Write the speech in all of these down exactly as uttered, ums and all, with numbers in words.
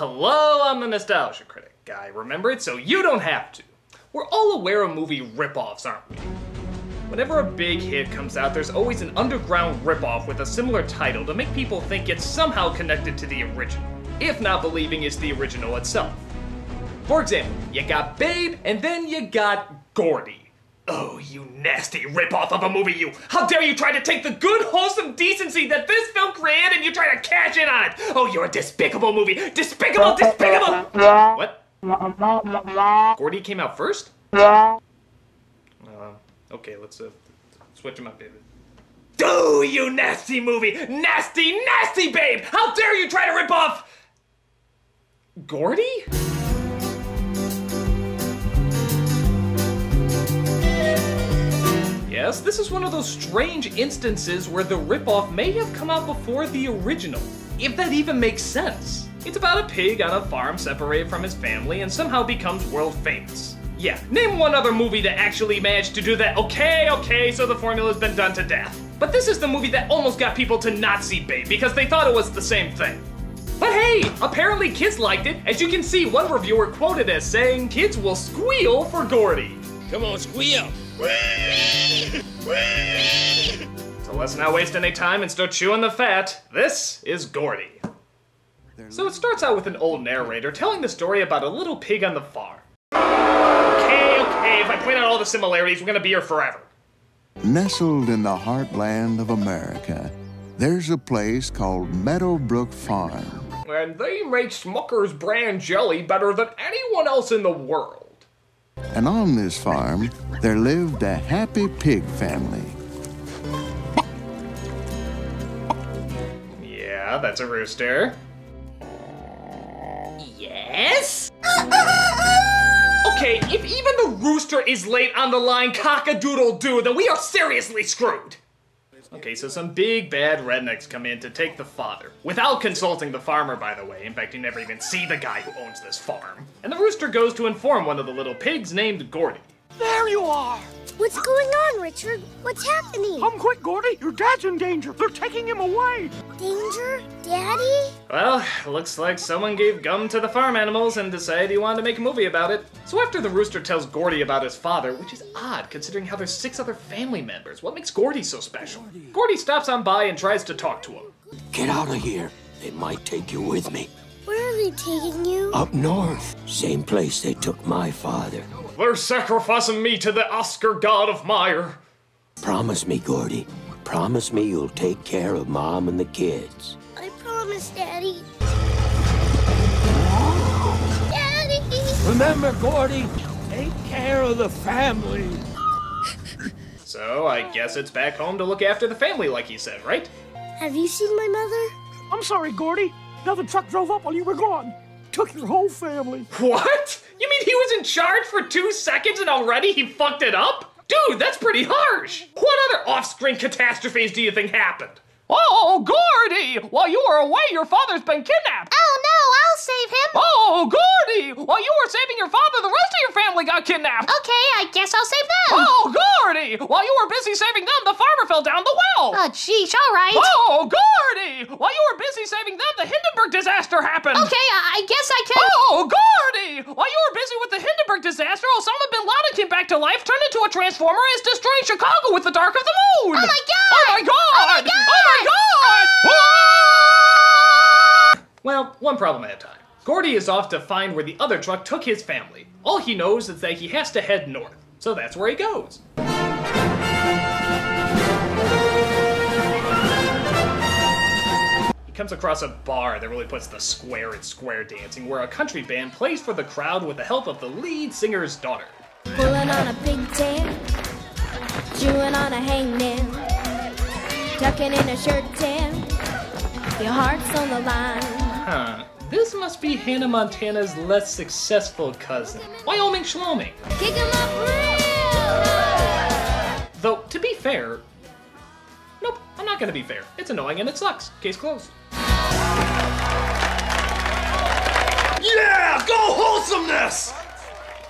Hello, I'm the Nostalgia Critic. I remember it so you don't have to. We're all aware of movie ripoffs, aren't we? Whenever a big hit comes out, there's always an underground ripoff with a similar title to make people think it's somehow connected to the original, if not believing it's the original itself. For example, you got Babe, and then you got Gordy. Oh, you nasty ripoff of a movie, you! How dare you try to take the good, wholesome decency that this film created and you try to cash in on it! Oh, you're a despicable movie! Despicable, despicable! What? Gordy came out first? Uh, okay, let's uh, switch him up, baby. Oh, you nasty movie! Nasty, nasty, Babe! How dare you try to rip off... Gordy? Yes, this is one of those strange instances where the ripoff may have come out before the original, if that even makes sense. It's about a pig on a farm separated from his family and somehow becomes world famous. Yeah, name one other movie that actually managed to do that. Okay, okay, so the formula's been done to death. But this is the movie that almost got people to not see Babe because they thought it was the same thing. But hey, apparently kids liked it. As you can see, one reviewer quoted as saying, "Kids will squeal for Gordy." Come on, squeal. So let's not waste any time and start chewing the fat. This is Gordy. So it starts out with an old narrator telling the story about a little pig on the farm. Okay, okay, if I point out all the similarities, we're gonna be here forever. Nestled in the heartland of America, there's a place called Meadowbrook Farm. And they make Smucker's brand jelly better than anyone else in the world. And on this farm, there lived a happy pig family. Yeah, that's a rooster. Yes? Okay, if even the rooster is late on the line, cock-a-doodle-doo, then we are seriously screwed. Okay, so some big bad rednecks come in to take the father, without consulting the farmer, by the way. In fact, you never even see the guy who owns this farm. And the rooster goes to inform one of the little pigs named Gordy. There you are! What's going on, Richard? What's happening? Come quick, Gordy! Your dad's in danger! They're taking him away! Danger? Daddy? Well, looks like someone gave gum to the farm animals and decided he wanted to make a movie about it. So after the rooster tells Gordy about his father, which is odd considering how there's six other family members, what makes Gordy so special? Gordy, Gordy stops on by and tries to talk to him. Get out of here. They might take you with me. Where are they taking you? Up north. Same place they took my father. They're sacrificing me to the Oscar god of Meyer. Promise me, Gordy. Promise me you'll take care of Mom and the kids. I promise, Daddy. Daddy! Remember, Gordy, take care of the family. So I guess it's back home to look after the family like he said, right? Have you seen my mother? I'm sorry, Gordy. Another truck drove up while you were gone. Took your whole family. What? You mean he was in charge for two seconds and already he fucked it up? Dude, that's pretty harsh! What other off-screen catastrophes do you think happened? Oh, Gordy! While you were away, your father's been kidnapped! Oh no, I'll save him! Oh, Gordy! While you were saving your father, the rest of your family got kidnapped! Okay, I guess I'll save them! Oh, Gordy! While you were busy saving them, the farmer fell down the well! Oh, jeez, alright! Oh, Gordy! While you were busy saving them, the Hindenburg disaster happened! Okay, I, I guess I can- Oh, Gordy! While you were busy with the Hindenburg disaster, Osama bin Laden came back to life, turned into a transformer, and is destroying Chicago with the dark of the moon! Oh my god! Oh my god! Oh my god! Oh my God! Ah! Well, one problem at a time. Gordy is off to find where the other truck took his family. All he knows is that he has to head north, so that's where he goes. He comes across a bar that really puts the square in square dancing, where a country band plays for the crowd with the help of the lead singer's daughter. Pulling on a pigtail, chewing on a hangnail. Tucking in a shirt tail, your heart's on the line. Huh, this must be Hannah Montana's less successful cousin, Wyoming Shlomi. Kick him up real! Though, to be fair, nope, I'm not gonna be fair. It's annoying and it sucks. Case closed. Yeah, go wholesomeness!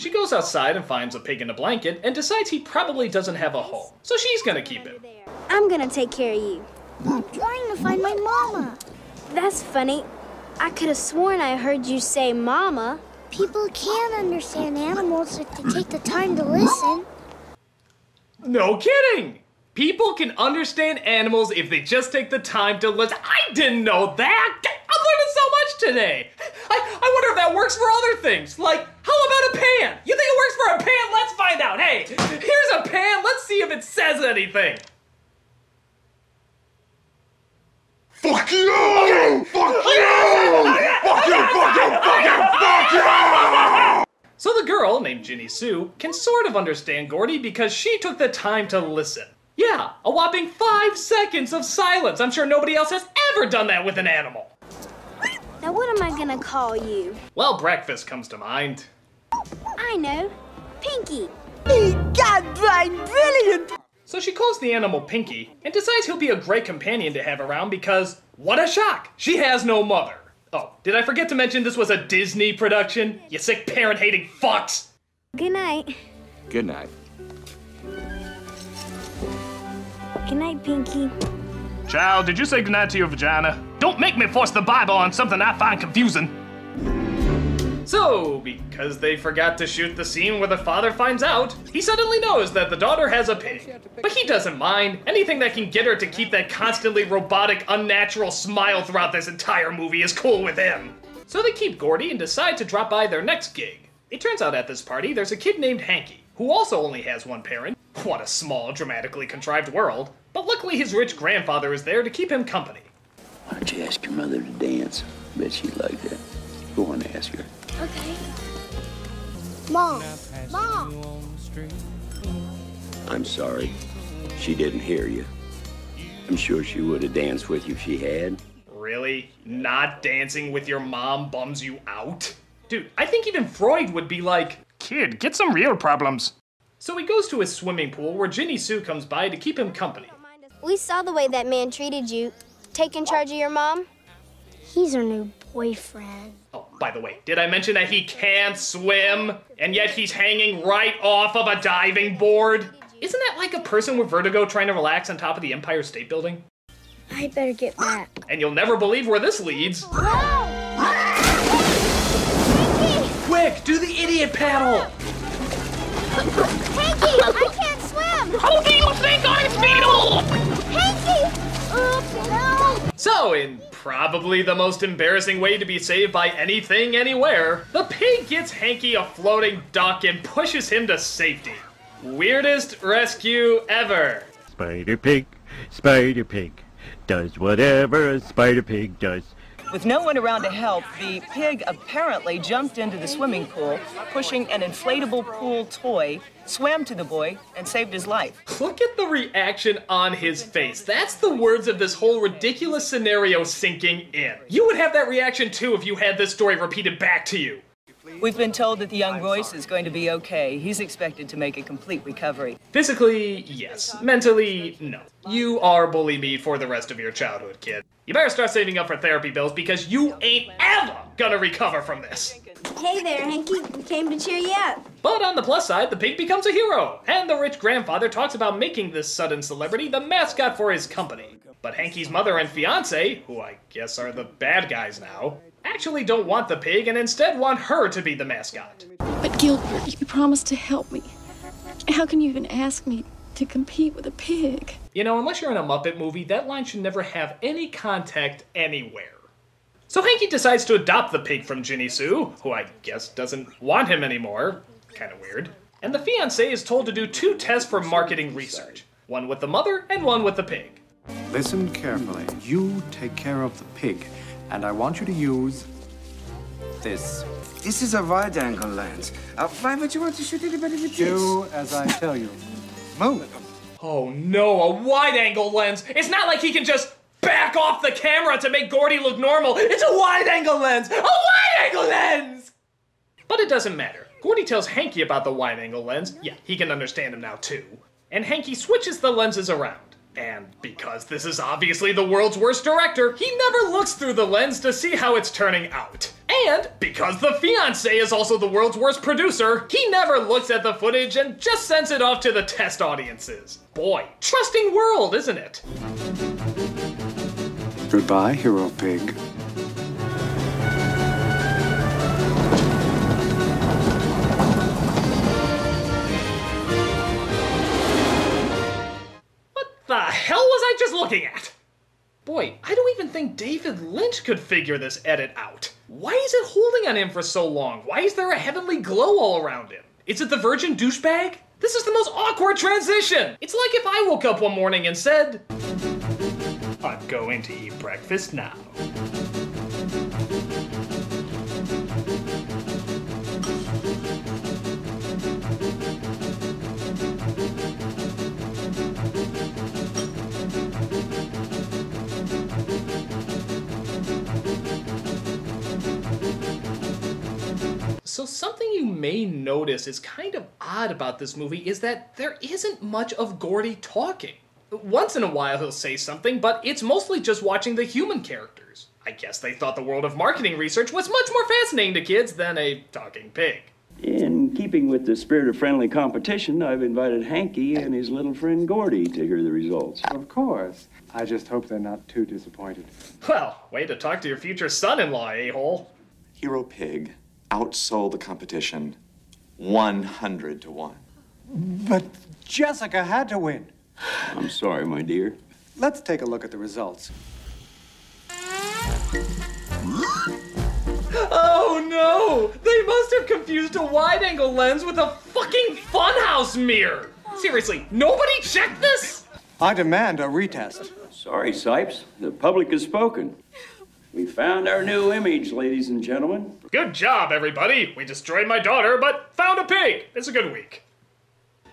She goes outside and finds a pig in a blanket and decides he probably doesn't have a home, so she's gonna keep him. I'm gonna take care of you. I'm trying to find my mama. That's funny. I could have sworn I heard you say mama. People can understand animals if they take the time to listen. No kidding! People can understand animals if they just take the time to listen. I didn't know that! I'm learning so much today! I, I wonder if that works for other things. Like, how about a pan? You think it works for a pan? Let's find out. Hey, here's a pan. Let's see if it says anything. Fuck you! Okay. Fuck you! Fuck you! Fuck you! Fuck you! Fuck you! So the girl, named Ginny Sue, can sort of understand Gordy because she took the time to listen. Yeah, a whopping five seconds of silence. I'm sure nobody else has ever done that with an animal. Now what am I gonna call you? Well, breakfast comes to mind. I know. Pinky. He got blind brilliant! So she calls the animal Pinky and decides he'll be a great companion to have around because, what a shock, she has no mother. Oh, did I forget to mention this was a Disney production? You sick parent-hating fucks! Good night. Good night. Good night, Pinky. Child, did you say goodnight to your vagina? Don't make me force the Bible on something I find confusing. So, because they forgot to shoot the scene where the father finds out, he suddenly knows that the daughter has a pig. But he doesn't mind. Anything that can get her to keep that constantly robotic, unnatural smile throughout this entire movie is cool with him. So they keep Gordy and decide to drop by their next gig. It turns out at this party, there's a kid named Hanky, who also only has one parent. What a small, dramatically contrived world. But luckily his rich grandfather is there to keep him company. Why don't you ask your mother to dance? Bet she'd like that. Go on and ask her. Okay. Mom. Mom. I'm sorry. She didn't hear you. I'm sure she would have danced with you if she had. Really? Not dancing with your mom bums you out? Dude, I think even Freud would be like, kid, get some real problems. So he goes to his swimming pool where Ginny Sue comes by to keep him company. We saw the way that man treated you. Taking charge of your mom? He's her new boyfriend. Oh, by the way, did I mention that he can't swim, and yet he's hanging right off of a diving board? Isn't that like a person with vertigo trying to relax on top of the Empire State Building? I better get back. And you'll never believe where this leads. Whoa! Quick, do the idiot paddle! Hanky, I can't swim! How do you think I feel? Hanky! Oops, no! So, in probably the most embarrassing way to be saved by anything, anywhere, the pig gets Hanky a floating duck and pushes him to safety. Weirdest rescue ever. Spider Pig, Spider Pig, does whatever a spider pig does. With no one around to help, the pig apparently jumped into the swimming pool, pushing an inflatable pool toy, swam to the boy, and saved his life. Look at the reaction on his face. That's the words of this whole ridiculous scenario sinking in. You would have that reaction too if you had this story repeated back to you. We've been told that the young Royce is going to be okay. He's expected to make a complete recovery. Physically, yes. Mentally, no. You are bully me for the rest of your childhood, kid. You better start saving up for therapy bills because you ain't ever gonna recover from this. Hey there, Hanky. We came to cheer you up. But on the plus side, the pig becomes a hero, and the rich grandfather talks about making this sudden celebrity the mascot for his company. But Hanky's mother and fiancé, who I guess are the bad guys now, actually don't want the pig and instead want her to be the mascot. But Gilbert, you promised to help me. How can you even ask me to compete with a pig? You know, unless you're in a Muppet movie, that line should never have any contact anywhere. So Hanky decides to adopt the pig from Ginny Sue, who I guess doesn't want him anymore. Kind of weird. And the fiancé is told to do two tests for marketing research. One with the mother and one with the pig. Listen carefully. You take care of the pig, and I want you to use this. This is a wide-angle lens. Uh, why would you want to shoot anybody with this? Do as I tell you. Moment. Oh no, a wide-angle lens! It's not like he can just back off the camera to make Gordy look normal! It's a wide-angle lens! A wide-angle lens! But it doesn't matter. Gordy tells Hanky about the wide-angle lens. Yeah, he can understand him now too. And Hanky switches the lenses around. And because this is obviously the world's worst director, he never looks through the lens to see how it's turning out. And because the fiancé is also the world's worst producer, he never looks at the footage and just sends it off to the test audiences. Boy, trusting world, isn't it? Goodbye, hero pig. looking at? Boy, I don't even think David Lynch could figure this edit out. Why is it holding on him for so long? Why is there a heavenly glow all around him? Is it the virgin douchebag? This is the most awkward transition! It's like if I woke up one morning and said, I'm going to eat breakfast now. So something you may notice is kind of odd about this movie is that there isn't much of Gordy talking. Once in a while he'll say something, but it's mostly just watching the human characters. I guess they thought the world of marketing research was much more fascinating to kids than a talking pig. In keeping with the spirit of friendly competition, I've invited Hanky and his little friend Gordy to hear the results. Of course. I just hope they're not too disappointed. Well, way to talk to your future son-in-law, a-hole. Hero Pig outsold the competition one hundred to one. But Jessica had to win. I'm sorry, my dear. Let's take a look at the results. Oh no! They must have confused a wide-angle lens with a fucking funhouse mirror! Seriously, nobody checked this? I demand a retest. Sorry, Sipes. The public has spoken. We found our new image, ladies and gentlemen. Good job, everybody. We destroyed my daughter, but found a pig. It's a good week.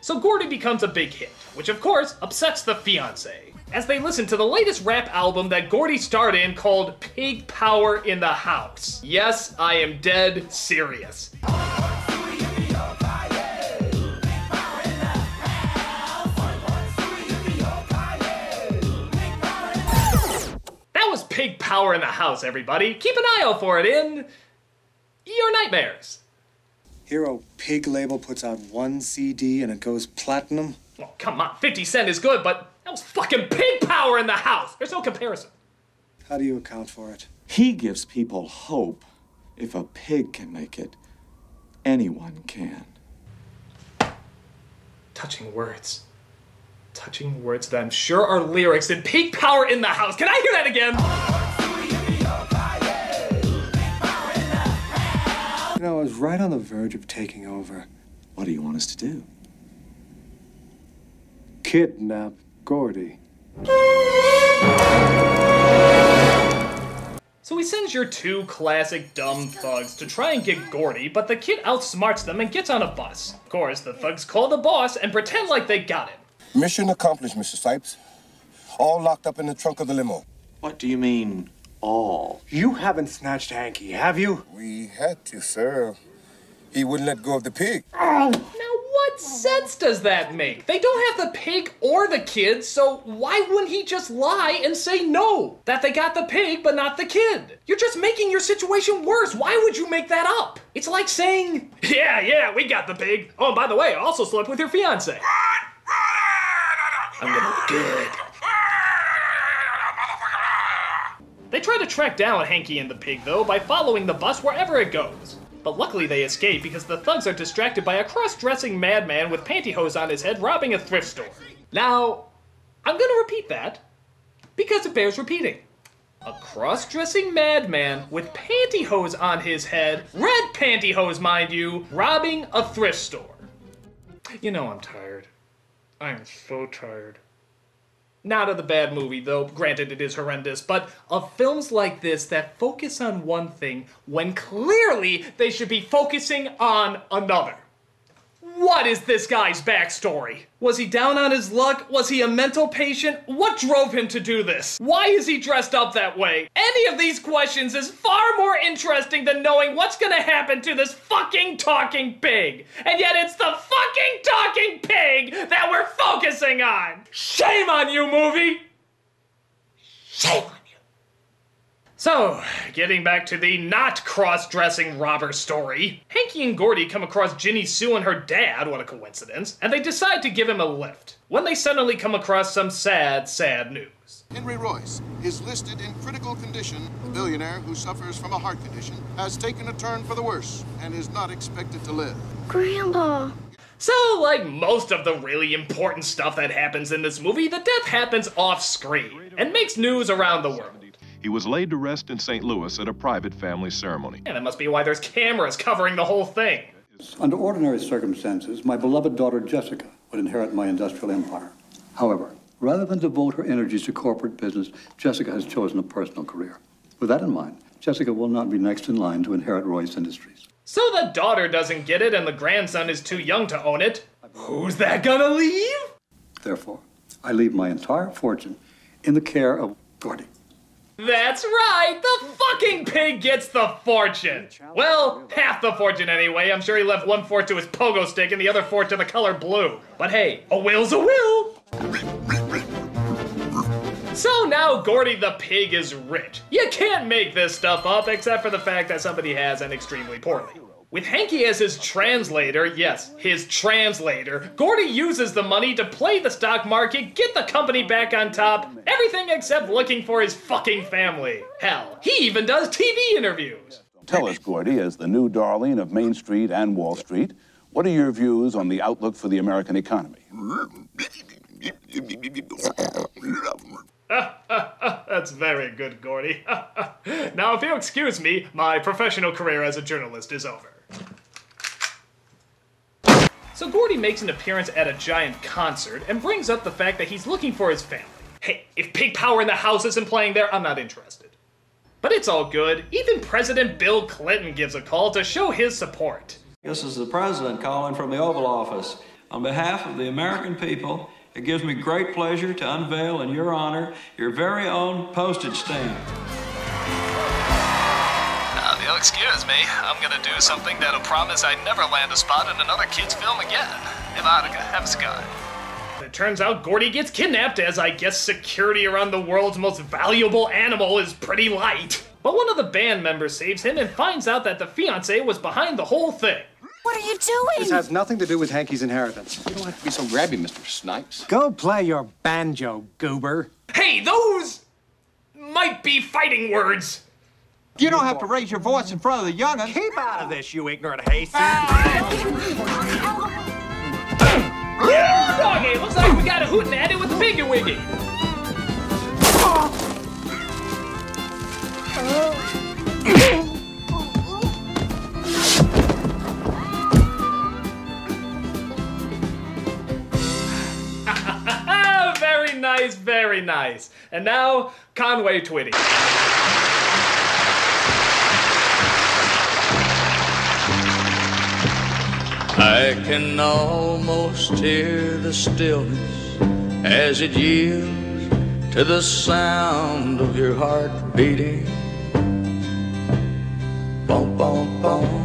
So Gordy becomes a big hit, which of course upsets the fiancé, as they listen to the latest rap album that Gordy starred in called Pig Power in the House. Yes, I am dead serious. Pig Power in the House, everybody. Keep an eye out for it in your nightmares. Hero Pig label puts out one C D and it goes platinum. Oh, come on, fifty cent is good, but that was fucking Pig Power in the House. There's no comparison. How do you account for it? He gives people hope. If a pig can make it, anyone can. Touching words. Touching words that I'm sure are lyrics in Pig Power in the House. Can I hear that again? You know, I was right on the verge of taking over. What do you want us to do? Kidnap Gordy. So he sends your two classic dumb thugs to try and get Gordy, but the kid outsmarts them and gets on a bus. Of course, the thugs call the boss and pretend like they got him. Mission accomplished, Mister Sipes. All locked up in the trunk of the limo. What do you mean, all? You haven't snatched Hanky, have you? We had to, sir. He wouldn't let go of the pig. Oh! Now what sense does that make? They don't have the pig or the kid, so why wouldn't he just lie and say no? That they got the pig, but not the kid. You're just making your situation worse. Why would you make that up? It's like saying, yeah, yeah, we got the pig. Oh, and by the way, I also slept with your fiancé. I'm gonna look good. They try to track down Hanky and the pig, though, by following the bus wherever it goes. But luckily they escape because the thugs are distracted by a cross-dressing madman with pantyhose on his head robbing a thrift store. Now, I'm gonna repeat that because it bears repeating. A cross-dressing madman with pantyhose on his head, red pantyhose, mind you, robbing a thrift store. You know I'm tired. I'm so tired. Not of the bad movie, though. Granted, it is horrendous, but of films like this that focus on one thing when clearly they should be focusing on another. What is this guy's backstory? Was he down on his luck? Was he a mental patient? What drove him to do this? Why is he dressed up that way? Any of these questions is far more interesting than knowing what's gonna happen to this fucking talking pig. And yet it's the fucking talking pig that we're focusing on. Shame on you, movie. Shame on you. So, getting back to the not cross-dressing robber story, Hanky and Gordy come across Ginny Sue and her dad, what a coincidence, and they decide to give him a lift, when they suddenly come across some sad, sad news. Henry Royce is listed in critical condition. The billionaire who suffers from a heart condition has taken a turn for the worse and is not expected to live. Grandpa. So, like most of the really important stuff that happens in this movie, the death happens off-screen. and makes news around the world. He was laid to rest in Saint Louis at a private family ceremony. And yeah, that must be why there's cameras covering the whole thing. Under ordinary circumstances, my beloved daughter Jessica would inherit my industrial empire. However, rather than devote her energies to corporate business, Jessica has chosen a personal career. With that in mind, Jessica will not be next in line to inherit Royce Industries. So the daughter doesn't get it and the grandson is too young to own it. Who's that gonna leave? Therefore, I leave my entire fortune in the care of Gordy. That's right, the fucking pig gets the fortune. Well, half the fortune anyway. I'm sure he left one fourth to his pogo stick and the other fourth to the color blue. But hey, a will's a will. So now Gordy the pig is rich. You can't make this stuff up except for the fact that somebody has and extremely poorly. With Hanky as his translator, yes, his translator, Gordy uses the money to play the stock market, get the company back on top, everything except looking for his fucking family. Hell, he even does T V interviews. Tell us, Gordy, as the new darling of Main Street and Wall Street, what are your views on the outlook for the American economy? That's very good, Gordy. Now, if you'll excuse me, my professional career as a journalist is over. So Gordy makes an appearance at a giant concert and brings up the fact that he's looking for his family. Hey, if Pig Power in the House isn't playing there, I'm not interested. But it's all good. Even President Bill Clinton gives a call to show his support. This is the president calling from the Oval Office. On behalf of the American people, it gives me great pleasure to unveil in your honor your very own postage stamp. Now, if you'll excuse me, I'm gonna do something that'll promise I never land a spot in another kid's film again. If I'd have sky. It turns out Gordy gets kidnapped, as I guess security around the world's most valuable animal is pretty light. But one of the band members saves him and finds out that the fiance was behind the whole thing. What are you doing? This has nothing to do with Hanky's inheritance. You don't have to be so grabby, Mister Snipes. Go play your banjo, goober. Hey, those might be fighting words. You don't have to raise your voice in front of the young'un. Keep out of this, you ignorant hayseed. Doggy, looks like we got a hootin' at it with Biggie Wiggy. Oh. Very nice, very nice. And now, Conway Twitty. I can almost hear the stillness as it yields to the sound of your heart beating. Bum, bum, bum.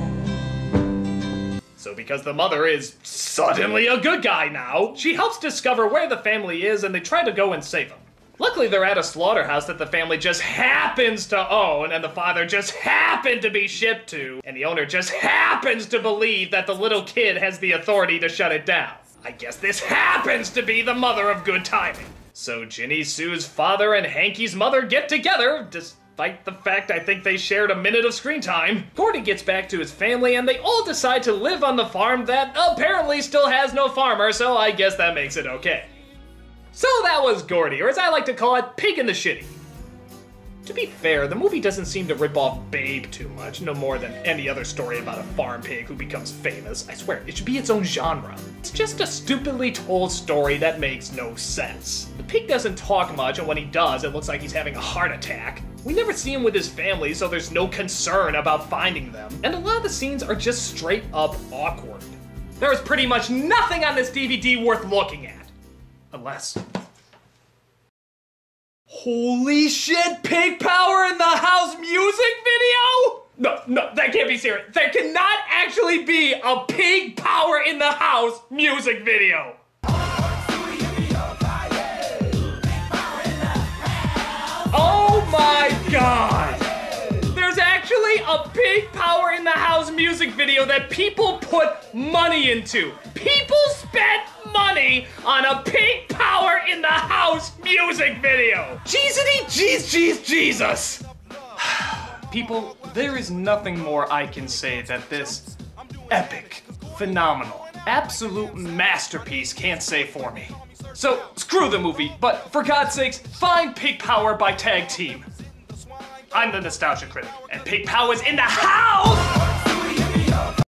So because the mother is suddenly a good guy now, she helps discover where the family is and they try to go and save him. Luckily, they're at a slaughterhouse that the family just happens to own and the father just happened to be shipped to and the owner just happens to believe that the little kid has the authority to shut it down. I guess this happens to be the mother of good timing. So Ginny, Sue's father and Hanky's mother get together, just like the fact I think they shared a minute of screen time. Gordy gets back to his family and they all decide to live on the farm that apparently still has no farmer, so I guess that makes it okay. So that was Gordy, or as I like to call it, Pig in the Shitty. To be fair, the movie doesn't seem to rip off Babe too much, no more than any other story about a farm pig who becomes famous. I swear, it should be its own genre. It's just a stupidly told story that makes no sense. The pig doesn't talk much, and when he does, it looks like he's having a heart attack. We never see him with his family, so there's no concern about finding them. And a lot of the scenes are just straight up awkward. There is pretty much nothing on this D V D worth looking at. Unless... Holy shit, Pig Power in the House music video? No, no, that can't be serious. There cannot actually be a Pig Power in the House music video. My God! There's actually a Pig Power in the House music video that people put money into. People spent money on a Pig Power in the House music video. Jeezity, jeez, jeez, Jesus. People, there is nothing more I can say that this epic, phenomenal, absolute masterpiece can't say for me. So screw the movie, but for God's sakes, find Pig Power by Tag Team. I'm the Nostalgia Critic, and Pig Power's in the house!